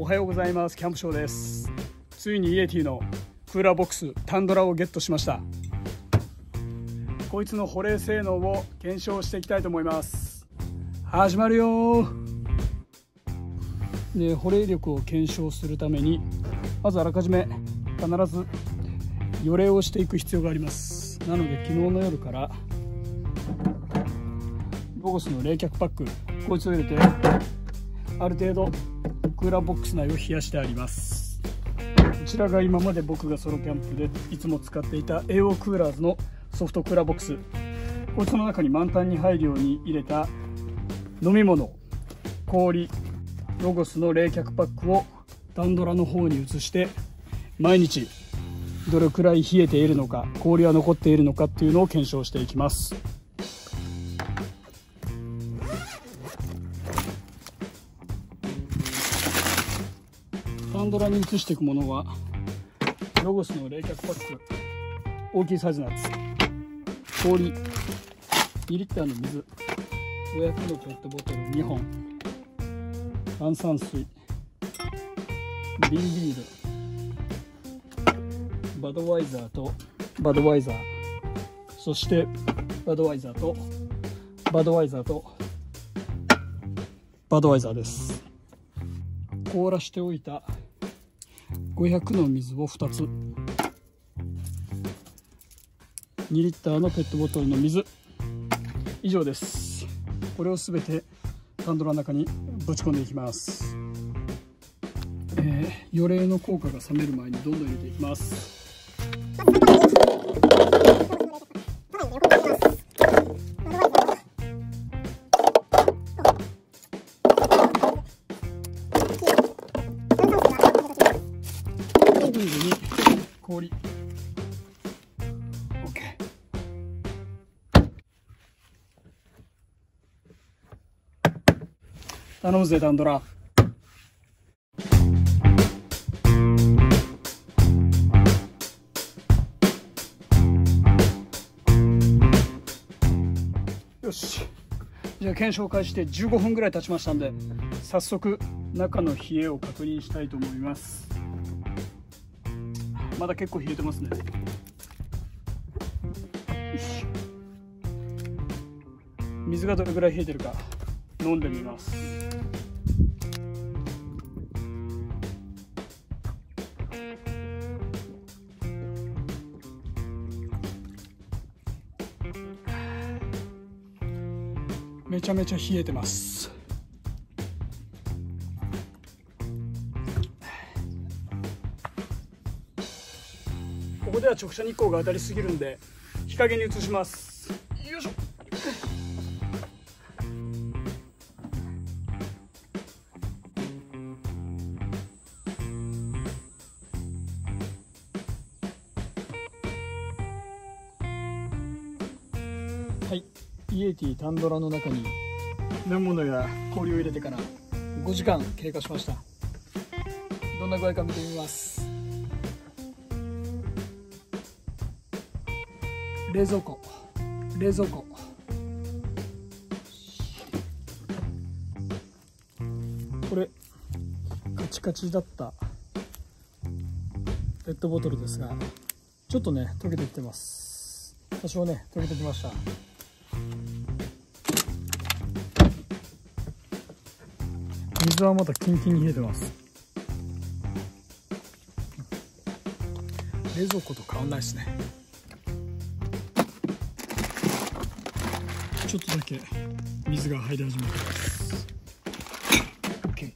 おはようございます。キャンプショーです。ついにイエティのクーラーボックスタンドラをゲットしました。こいつの保冷性能を検証していきたいと思います。始まるよ。で、保冷力を検証するためにまずあらかじめ必ず予冷をしていく必要があります。なので昨日の夜からボゴスの冷却パックこいつを入れてある程度クーラーボックス内を冷やしてあります。こちらが今まで僕がソロキャンプでいつも使っていた AO クーラーズのソフトクーラーボックス。こいつの中に満タンに入るように入れた飲み物、氷、ロゴスの冷却パックをダンドラの方に移して、毎日どれくらい冷えているのか、氷は残っているのかっていうのを検証していきます。ダンドラに移していくものはロゴスの冷却パック、大きいサイズなんです。氷2リッターの水、500のペットボトル2本、炭酸水、瓶ビール、バドワイザー、そしてバドワイザーです。凍らしておいた500の水を2つ、2リッターのペットボトルの水、以上です。これをすべてタンドラの中にぶち込んでいきます。予冷の効果が冷める前にどんどん入れていきます。氷。OK。頼むぜ、ダンドラ。よし。じゃあ検証開始して15分ぐらい経ちましたんで、早速中の冷えを確認したいと思います。まだ結構冷えてますね。水がどれぐらい冷えてるか飲んでみます。めちゃめちゃ冷えてます。ここでは直射日光が当たりすぎるんで日陰に移します。よいしょ。はい、イエティタンドラの中に飲み物や氷を入れてから5時間経過しました。どんな具合か見てみます。冷蔵庫、これカチカチだったペットボトルですが、ちょっとね溶けてきてます。多少ね溶けてきました。水はまだキンキンに冷えてます。冷蔵庫と変わんないですね。ちょっとだけ水が入り始めてます。 OK。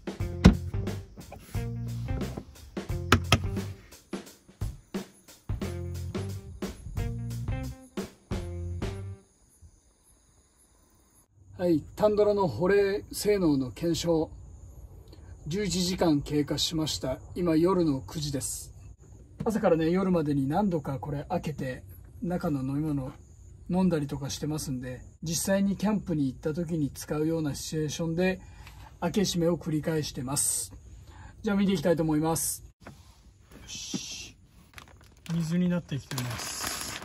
はい、タンドラの保冷性能の検証、11時間経過しました。今夜の9時です。朝からね夜までに何度かこれ開けて中の飲み物飲んだりとかしてますんで、実際にキャンプに行った時に使うようなシチュエーションで開け閉めを繰り返してます。じゃあ見ていきたいと思います。よし、水になってきてます。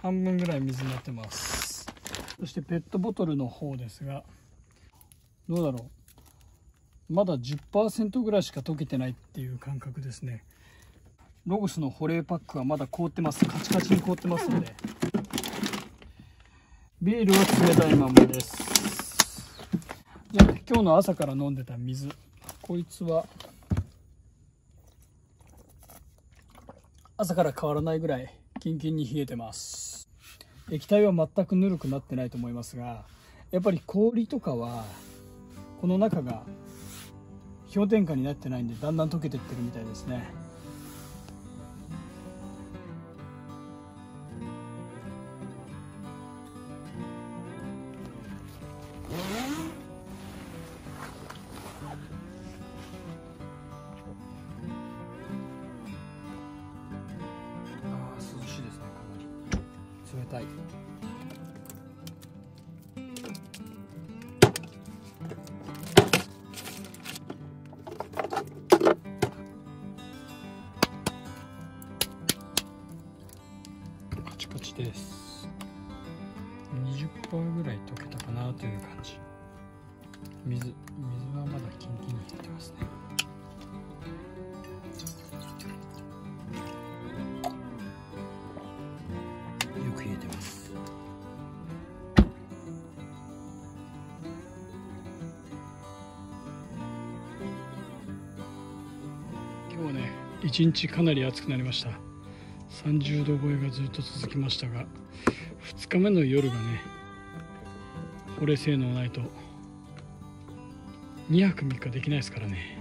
半分ぐらい水になってます。そしてペットボトルの方ですが、どうだろう、まだ 10% ぐらいしか溶けてないっていう感覚ですね。ロゴスの保冷パックはまだ凍ってます。カチカチに凍ってますので、ビールは冷たいままです。じゃあ今日の朝から飲んでた水、こいつは朝から変わらないぐらいキンキンに冷えてます。液体は全くぬるくなってないと思いますが、やっぱり氷とかはこの中が氷点下になってないんで、だんだん溶けてってるみたいですね。冷たい。カチカチです。20% ぐらい溶けたかなという感じ。水はまだキンキンに冷えてますね。今日ね、一日かなり暑くなりました。30度超えがずっと続きましたが、2日目の夜がね、保冷性能ないと2泊3日できないですからね。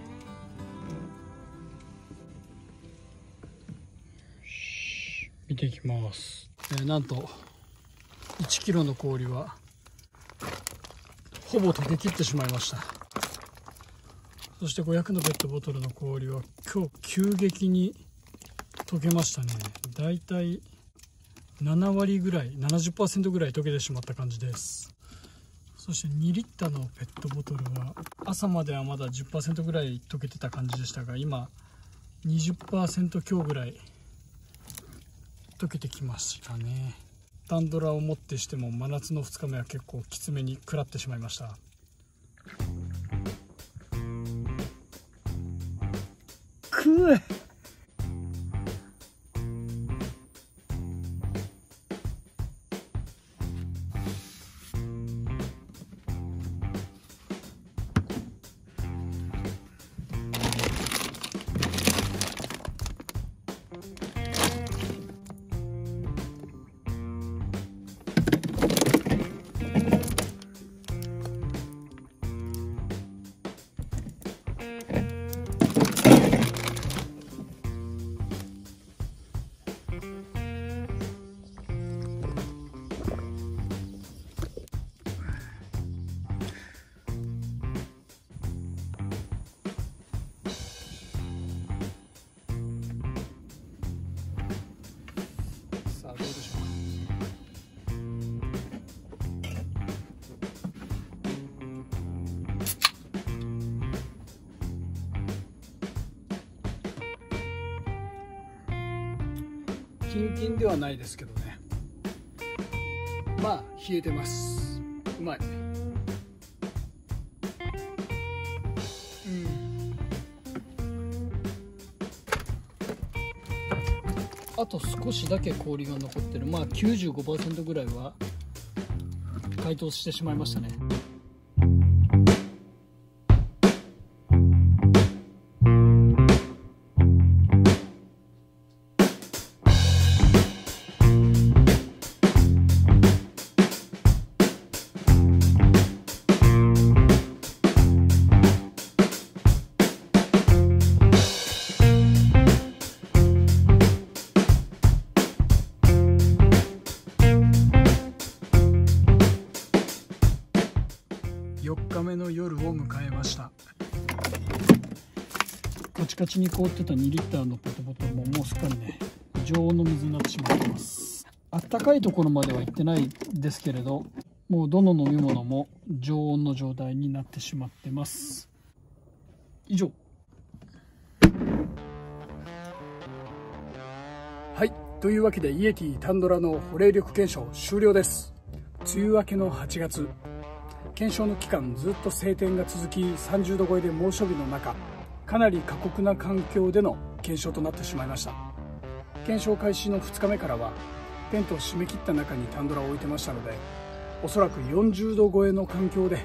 見ていきます。なんと1キロの氷はほぼ溶けきってしまいました。そして500のペットボトルの氷は今日急激に溶けましたね。だいたい7割ぐらい、70% ぐらい溶けてしまった感じです。そして2リッターのペットボトルは朝まではまだ 10% ぐらい溶けてた感じでしたが、今 20% 強ぐらい溶けてきましたね。ダンドラをもってしても真夏の2日目は結構きつめに食らってしまいました。くえ、キンキンではないですけどね。まあ冷えてます。うまい。あと少しだけ氷が残ってる。まあ 95% ぐらいは解凍してしまいましたね。4日目の夜を迎えました。カチカチに凍ってた2リッターのペットボトルももうすっかりね、常温の水になってしまってます。あったかいところまでは行ってないですけれど、もうどの飲み物も常温の状態になってしまってます。以上。はい、というわけでイエティタンドラの保冷力検証終了です。梅雨明けの8月、検証の期間ずっと晴天が続き、30度超えで猛暑日の中、かなり過酷な環境での検証となってしまいました。検証開始の2日目からはテントを締め切った中にタンドラを置いてましたので、おそらく40度超えの環境で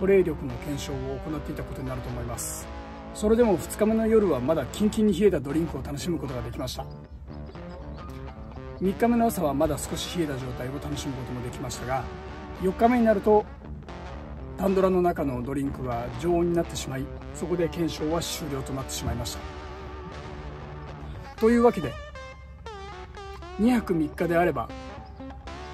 トレイ力の検証を行っていたことになると思います。それでも2日目の夜はまだキンキンに冷えたドリンクを楽しむことができました。3日目の朝はまだ少し冷えた状態を楽しむこともできましたが、4日目になるとタンドラの中のドリンクは常温になってしまい、そこで検証は終了となってしまいました。というわけで2泊3日であれば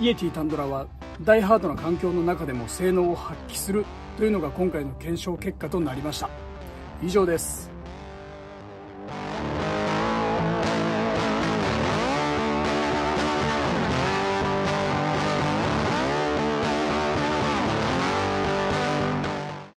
イエティタンドラは大ハードな環境の中でも性能を発揮するというのが今回の検証結果となりました。以上です。